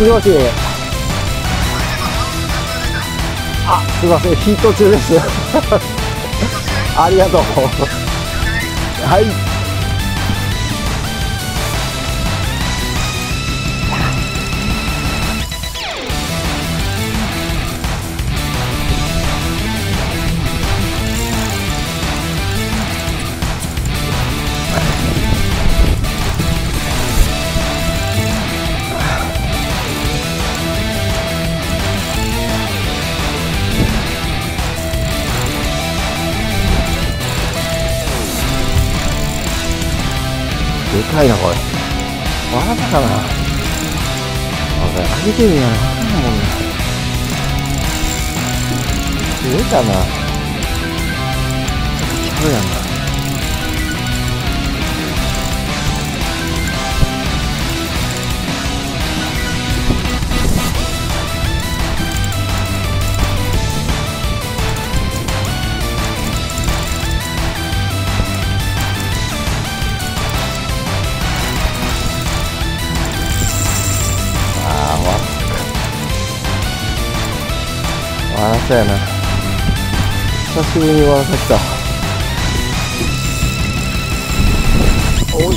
もしもし。あ、すいません、ヒート中です。ありがとう。はい。でかいな、これ。割れたかな。俺、あげてみやな。釣れたな。ちゃうやんな。ああ、そうやな。久しぶりにわらさきた。おいおいおい。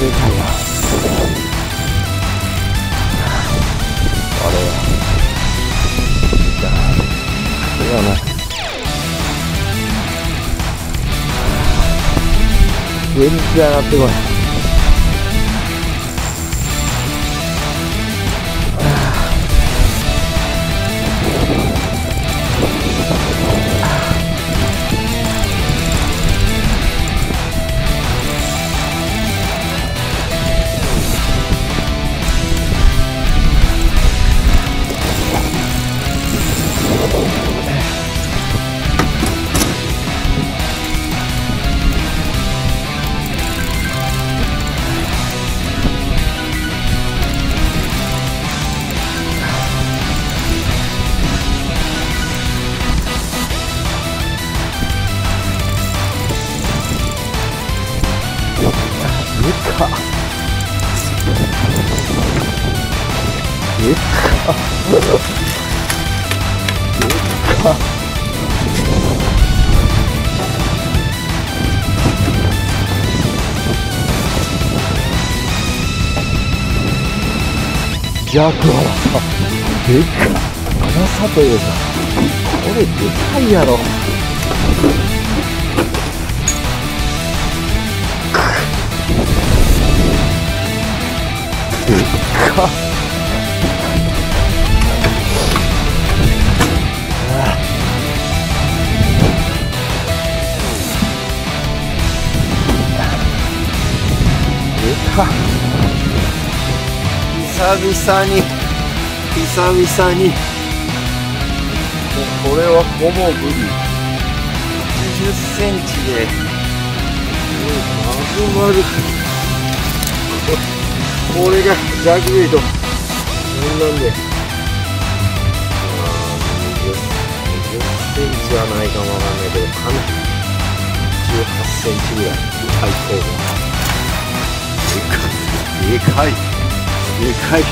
でかいな。あれは全然上がってこない。ジャクワさ、でっか甘さというか、これでかいやろ。でっか。でかっ。久々にこれはほぼ無理。80cmで丸々これがジャグウェイトなんで、20cm はないかもわかんないけど、かなり 18cm ぐらい最高。でかいでかいでかい。ま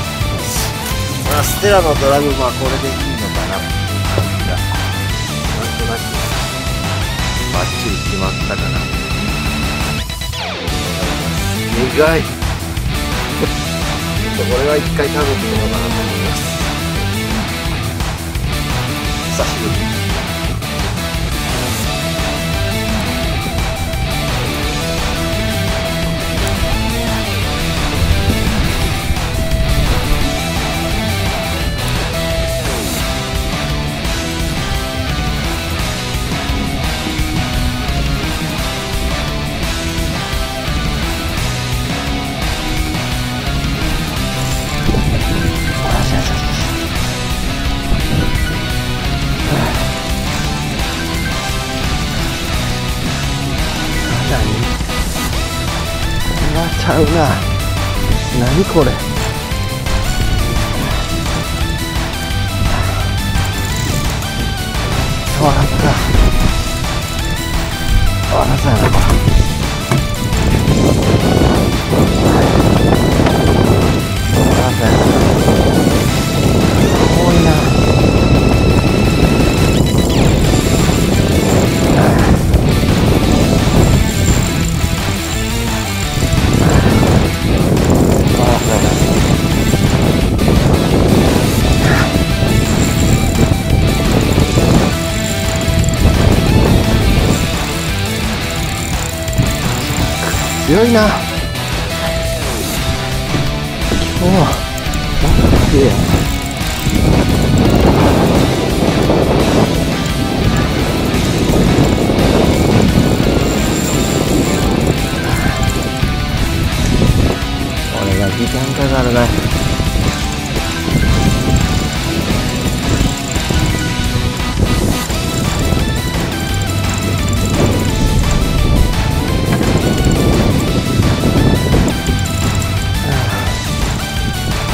あ、ステラのドラグはこれでいいのかなっていう感じがなんとなくバッチリ決まったかな。でかい。これは一回食べてみようかなと思います。久しぶり。ちゃうな。何これ。笑った。笑ったよな、これ。笑ったよな。すごいな。強いな。今日はなんかすげえ。俺が時間かかるな。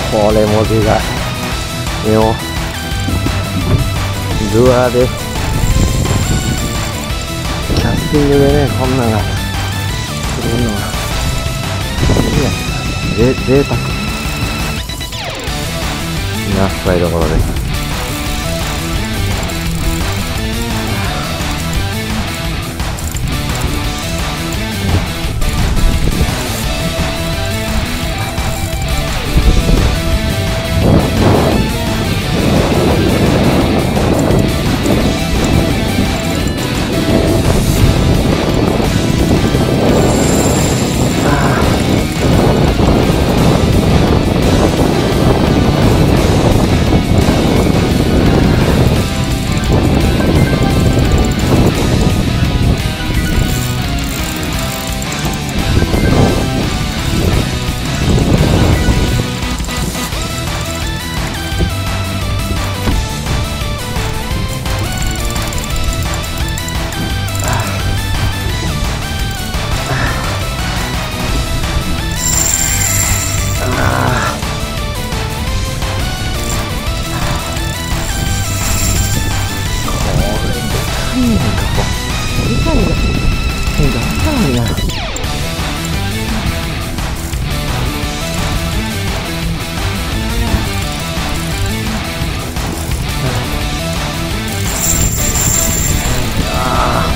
これもでかい。よルアーです。キャスティングでね、こんなのが釣れるのは贅沢な使いどころです。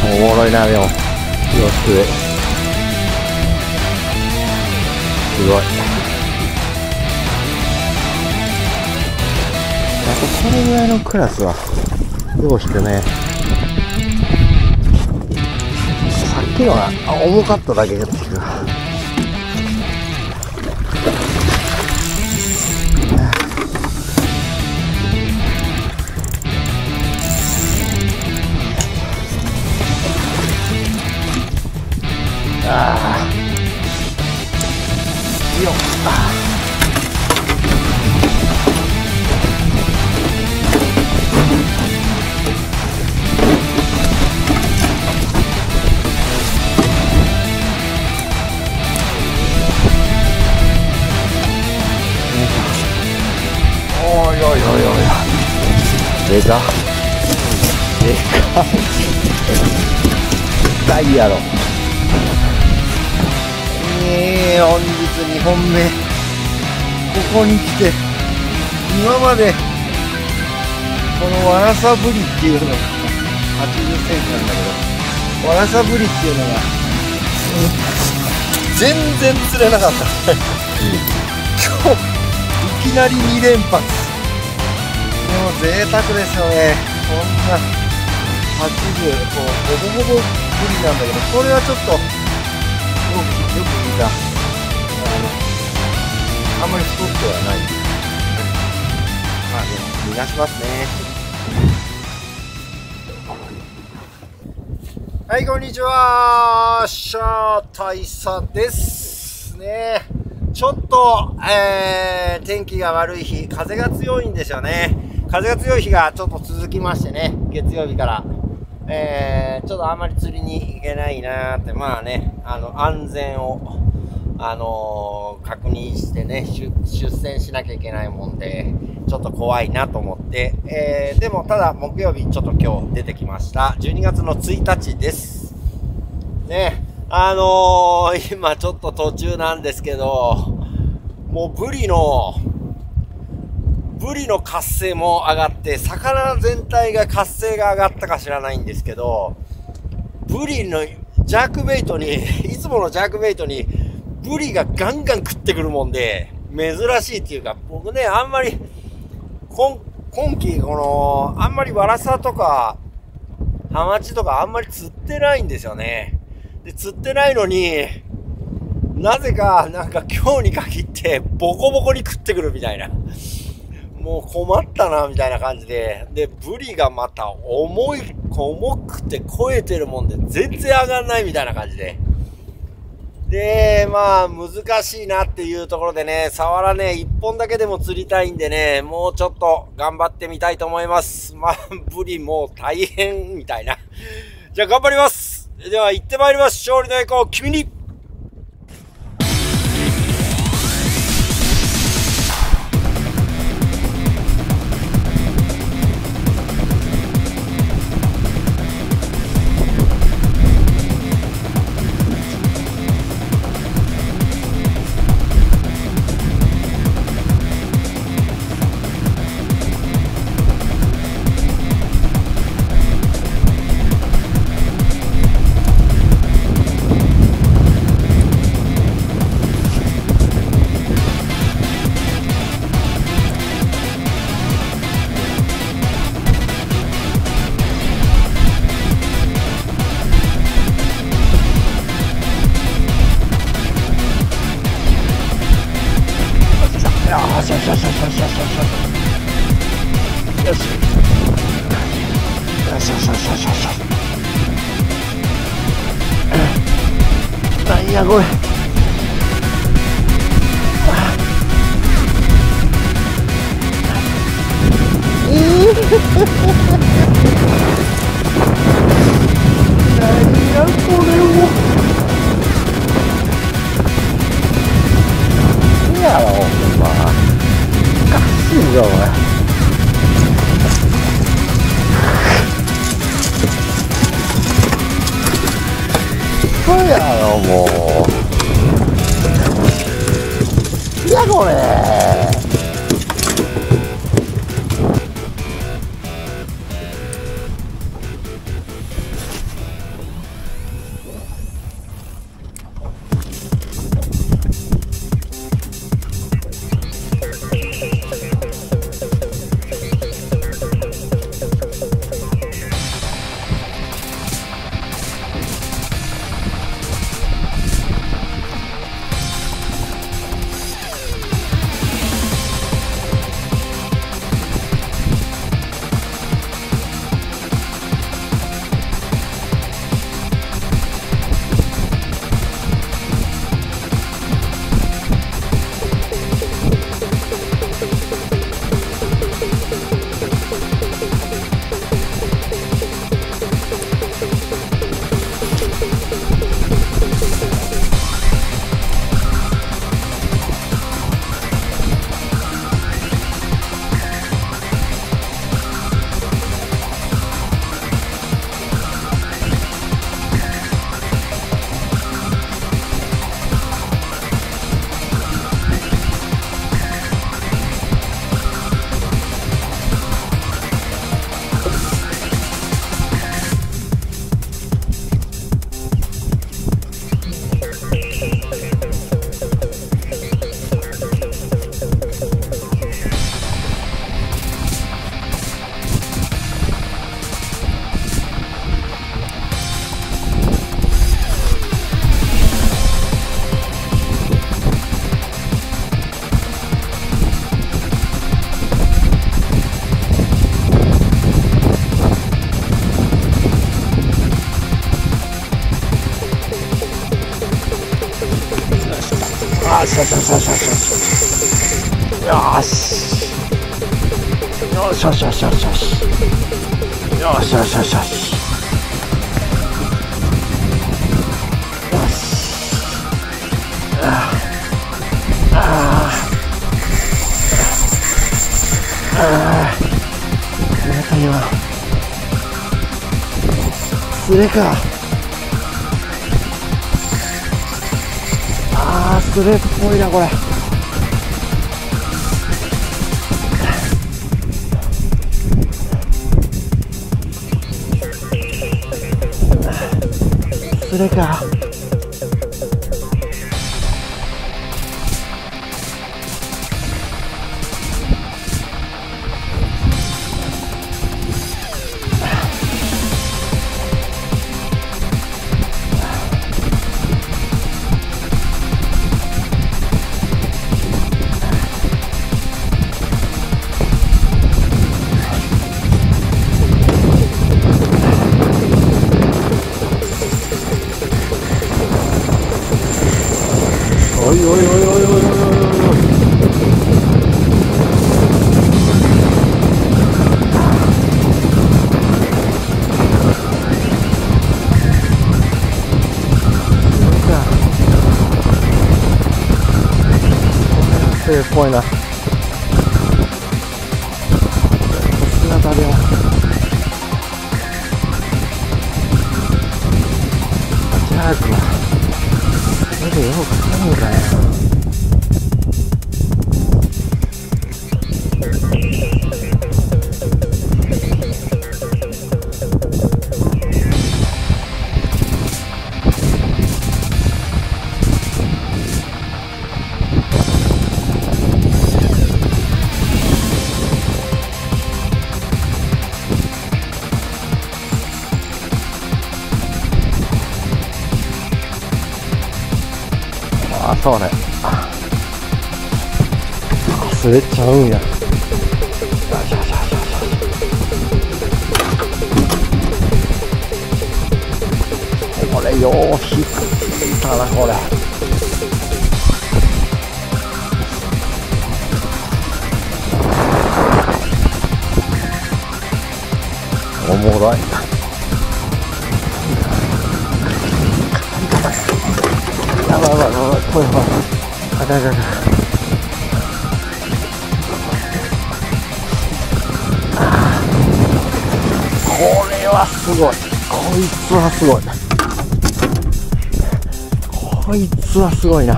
おもろいな。でも洋服ですごい。あとこれぐらいのクラスはどうしてね、さっきのは重かっただけですけど、よっ、おいおいおいおい、でかでかいやろ。本日2本目、ここに来て今までこのワラサブリっていうのが 80cm なんだけど、ワラサブリっていうのが、全然釣れなかった。今日きなり2連発。でも贅沢ですよね。こんな80こうほぼほぼ無理なんだけど、これはちょっとよく見た。あんまり太ってはない。まあでも逃がしますね。はい、こんにちは。シャー大佐ですね。ちょっと、天気が悪い日、風が強いんですよね。風が強い日がちょっと続きましてね、月曜日から。ちょっとあんまり釣りに行けないなーって、まあね、安全を、確認してね、出船しなきゃいけないもんで、ちょっと怖いなと思って、でもただ木曜日ちょっと今日出てきました。12月の1日です。ね、今ちょっと途中なんですけど、もうブリの活性も上がって、魚全体が活性が上がったか知らないんですけど、ブリのジャークベイトに、いつものジャークベイトに、ブリがガンガン食ってくるもんで、珍しいっていうか、僕ね、あんまり、今季、あんまりワラサとか、ハマチとかあんまり釣ってないんですよね。で、釣ってないのに、なぜか、なんか今日に限って、ボコボコに食ってくるみたいな。もう困ったな、みたいな感じで。で、ブリがまた重くて肥えてるもんで、全然上がんないみたいな感じで。で、まあ、難しいなっていうところでね、サワラね、一本だけでも釣りたいんでね、もうちょっと頑張ってみたいと思います。まあ、ブリもう大変みたいな。じゃあ頑張ります。では行ってまいります。勝利の栄光、君に。なんやこれ。すれか。ああ、スレっぽいな、これ。スレか。すごいな。姿ではじゃあこれでよくかかるのかね。そうね、滑っちゃうんや。これよう引いたな、これ。おもろい。これはあかんあかんあかん。これはすごい。こいつはすごい。こいつはすごいな。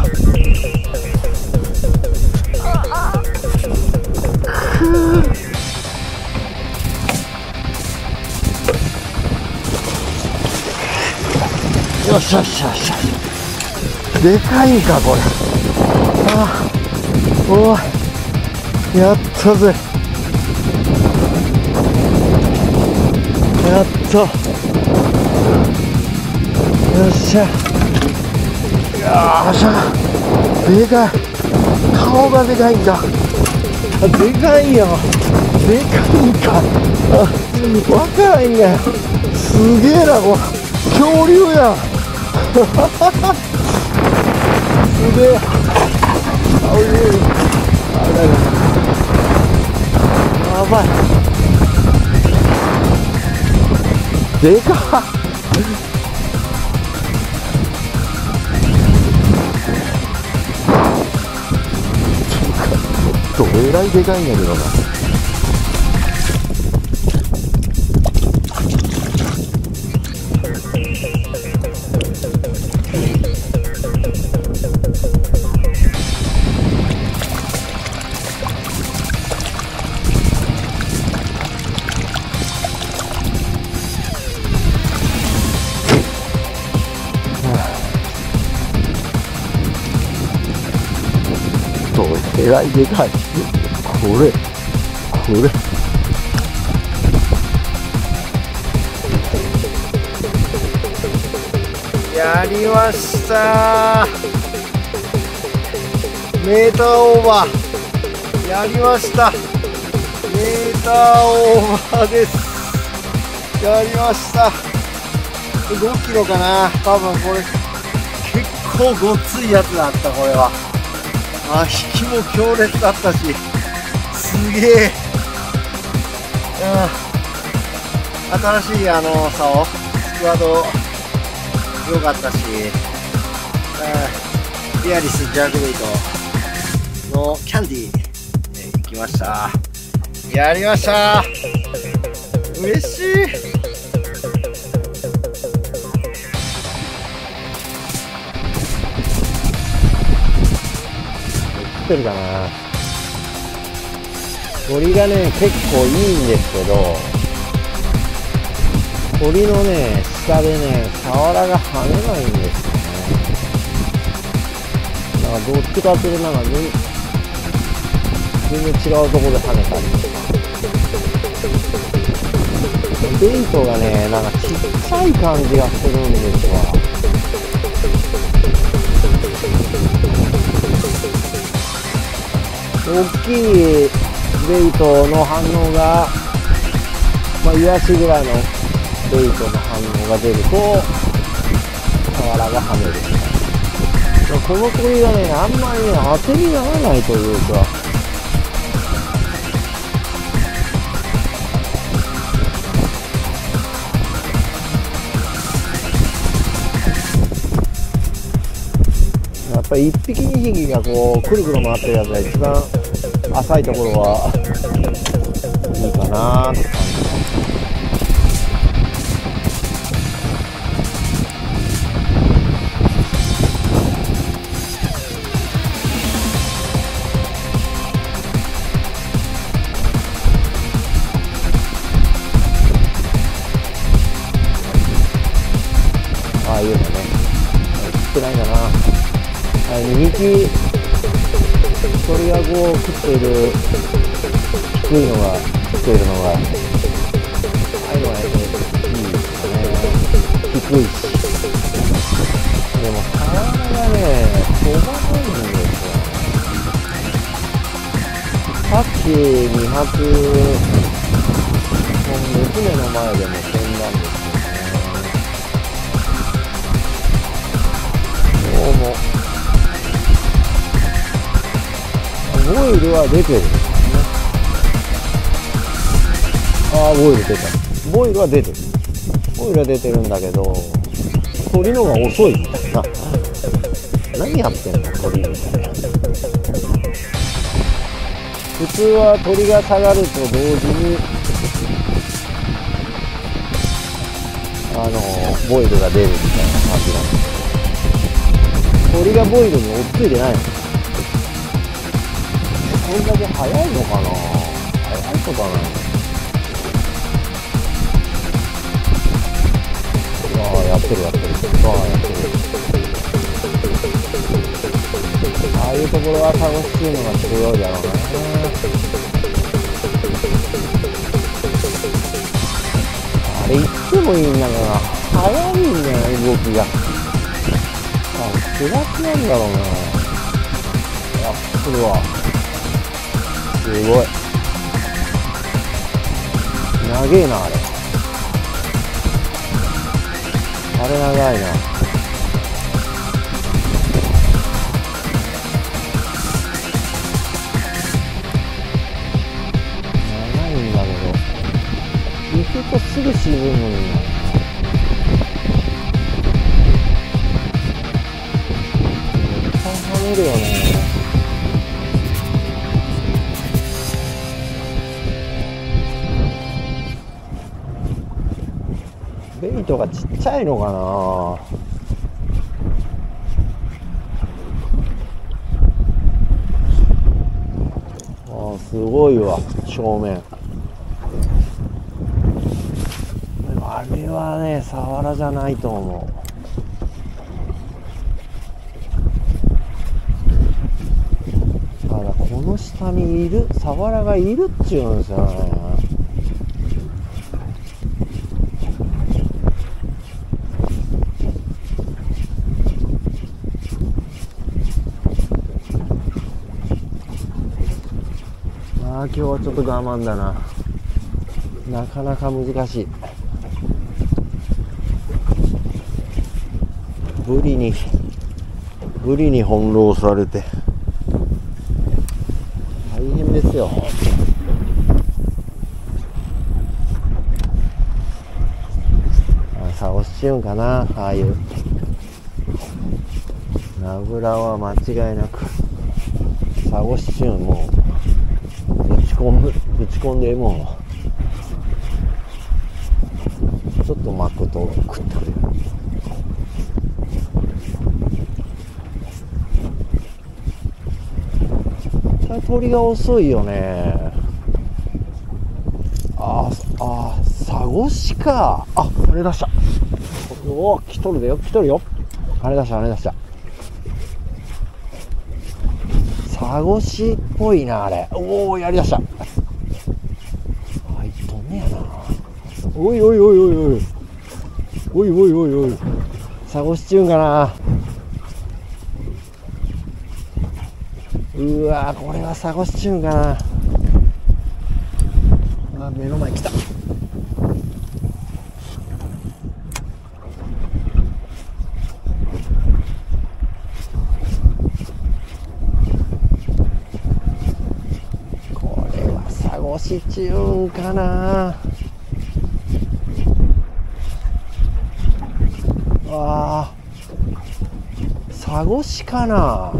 よしよしよしよし。でかいか、これ。ああ、おお、やったぜ。やっと。よっしゃ。よっしゃ。でかい。顔がでかいんだ。あ、でかいよ。でかいんか。あ、わからへんねん。すげえな、これ。恐竜やん。ははは。すげえ。あ、おいしい。あ、だめだ。やばい。でかっ。どえらいでかいんやけどな。えらいでかい。これやりました。メーターオーバーやりました。メーターオーバーです。やりました。5キロかな、多分。これ結構ごついやつだった。これはあ、引きも強烈だったし、すげえ、うん、新しい竿、スクワッド良かったし、うん、リアリスジャークベイトのキャンディー行きました。やりました。嬉しい。ってるかな。鳥がね結構いいんですけど、鳥のね下でねサワラが跳ねないんですよね。なんかどっちかというとなんか全然違うところで跳ねたりとか、ベイトがねなんかちっちゃい感じがするんですわ。大きいベイトの反応が、まあ、イワシぐらいのベイトの反応が出るとサワラが跳ねる。この鳥がねあんまりね当てにならないというか、やっぱり1匹2匹がこうくるくる回ってるやつが一番浅いところはいいかなって感じ。ああいうのね食ってないんだな。2匹鳥がこう食っている低いのが食っているのが、ああいうのはねいいですね。低いしでも魚がね飛ばないんですよ。さっき2発娘の前でも飛んだんですけどね、どうもボイルは出てるんですね。ああ、ボイル出た。ボイルは出てる。ボイルは出てるんだけど、鳥のが遅いみたいな。何やってんの、鳥みたいな。普通は鳥が下がると同時に、ボイルが出るみたいな感じなんですけど、鳥がボイルに追っついてないんです。これだけ早いのかな。早いのかな。ああ、やってるやってる。ああ、やってる。ああいうところは楽しいのが強いだろうね。あれいつもいいんだから早いんだよ動きが。ああ、気がつなんだろうね。いや、これは。すごい長えな、あれ長いな。長いんだけど行くとすぐ沈むのにな。めっちゃ跳ねるよね。ベイトがちっちゃいのかな。ああ、すごいわ正面。でもあれはねサワラじゃないと思う。ただこの下にいるサワラがいるっちゅうんですよね。今日はちょっと我慢だな。なかなか難しい。ブリに翻弄されてますよ。さあ押しちゅうんかな、ああいうナブラは間違いなくさあ押しちゅうん、もう打ち込んでもうちょっと巻くと食ってくれる。鳥が遅いよね。あ、サゴシか。あ、跳ね出した。おお、来とるでよ、来とるよ。跳ね出した。サゴシっぽいな、あれ。おお、やりだした。入っとんねやな。おい。サゴシちゅうんかな。うわー、これはサゴシチューンかな。あ、目の前来た。これはサゴシチューンかな。あー、サゴシかな。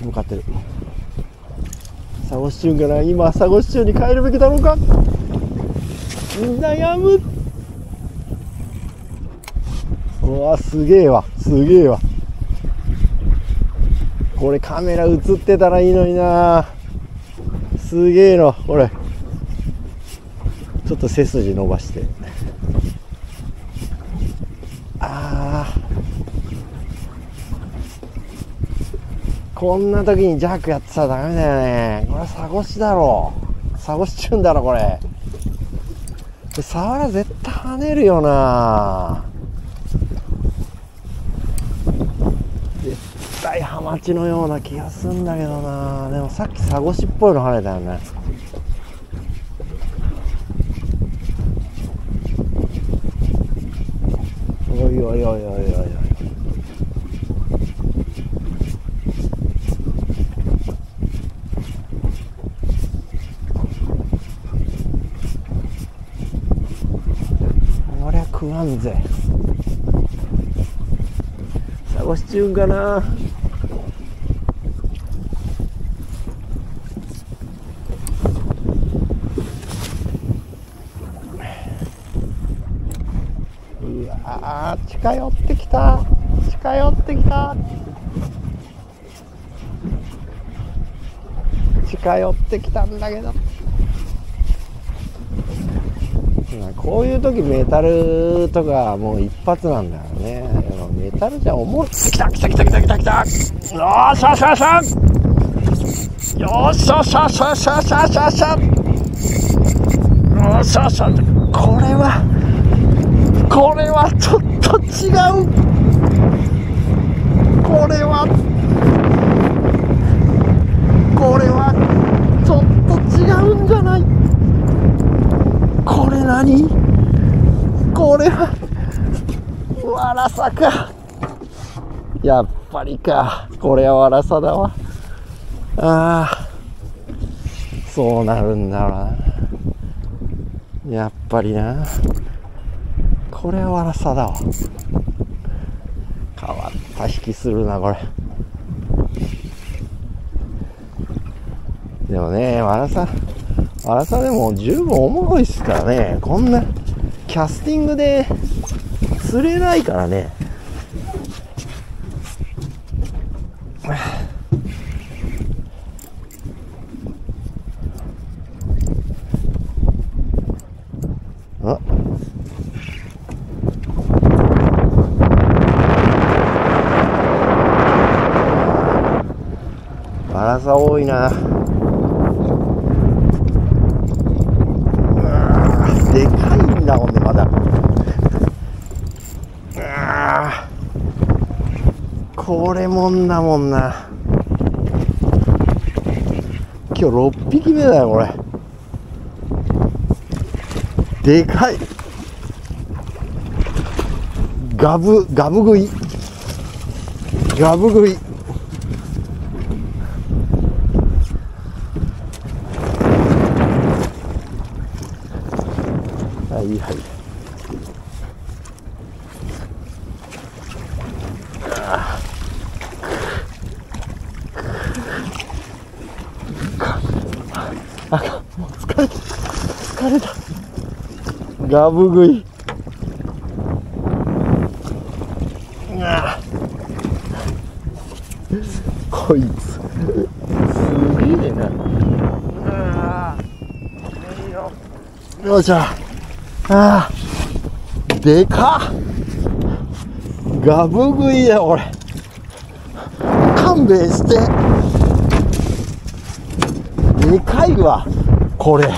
向かってる。サゴシチューンかな。今サゴシチューンに変えるべきだろうか。悩む。うわ、すげえわ。これカメラ映ってたらいいのにな。すげえのこれ。ちょっと背筋伸ばして。こんな時にジャークやってたらダメだよね。これはサゴシだろう。サゴシチューンだろこれ。サワラ絶対跳ねるよな。絶対ハマチのような気がするんだけどな。でもさっきサゴシっぽいの跳ねたよね。おい。食わんぜ。サゴシチューンかな。うわー、近寄ってきたんだけど。こういう時メタルとかもう一発なんだよね。メタルじゃ重い。来た。よしゃ。これはちょっと違う。これはちょっと違うんじゃない。これはワラサか。やっぱりか。これはワラサだわ。ああ、そうなるんだな。やっぱりな。これはワラサだわ。変わった引きするなこれ。でもね、ワラサでも十分おもろいっすからね。こんなキャスティングで釣れないからね。あ、ワラサ多いな。でかいんだもんね、まだ。あー、これもんだもんな。今日6匹目だよこれ。でかい。ガブ食い。ガブ食い。はいはい。あ、もう疲れた。ガブ食い。こいつすげえな。よっしゃ。あー、でかっ。ガブ食いだよ俺。勘弁して。でかいわこれ。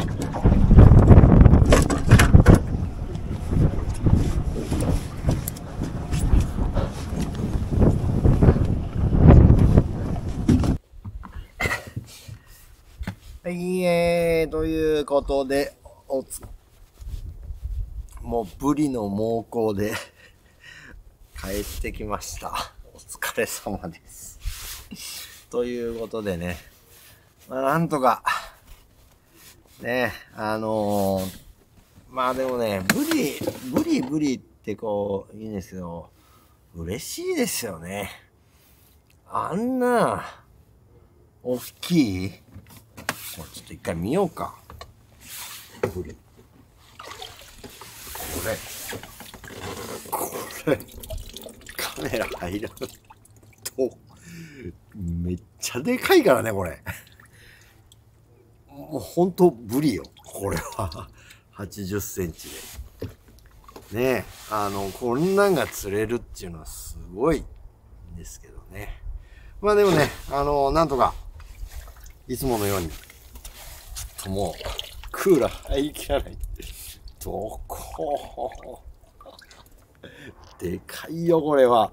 ということで、もうブリの猛攻で帰ってきました。お疲れ様です。ということでね、まあ、なんとか、ね、まあでもね、ブリってこう、いいんですけど、嬉しいですよね。あんな、おっきい、ちょっと一回見ようか。これ。これ。カメラ入らんと。めっちゃでかいからね、これ。もうほんとブリよ、これは。80センチで。ねえ、こんなんが釣れるっていうのはすごいんですけどね。まあでもね、なんとか、いつものように。もうクーラー入りきらない。どこでかいよこれは。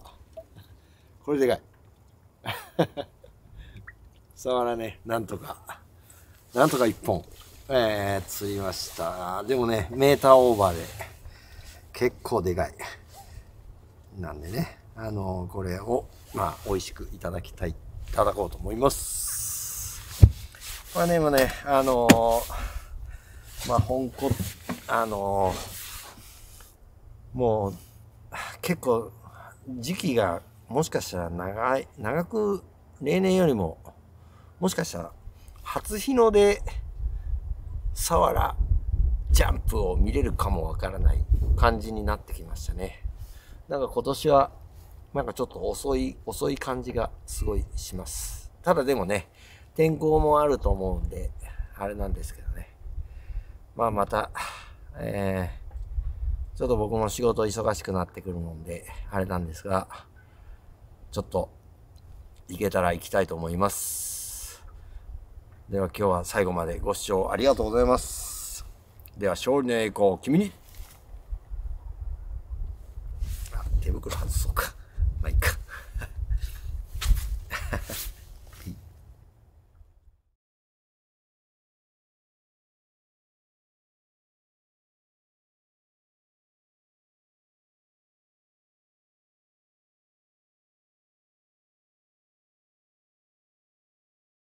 これでかい。さわらね、なんとか1本、釣りました。でもね、メーターオーバーで結構でかいなんでね、これをまあ美味しくいただこうと思います。まあでもね、まあ本コ、もう結構時期がもしかしたら長く、例年よりも、もしかしたら初日の出サワラジャンプを見れるかもわからない感じになってきましたね。なんか今年はなんかちょっと遅い感じがすごいします。ただでもね、天候もあると思うんで、あれなんですけどね。まあまた、ちょっと僕も仕事忙しくなってくるもんで、あれなんですが、ちょっと、行けたら行きたいと思います。では今日は最後までご視聴ありがとうございます。では勝利の栄光を君に。あ、手袋外そうか。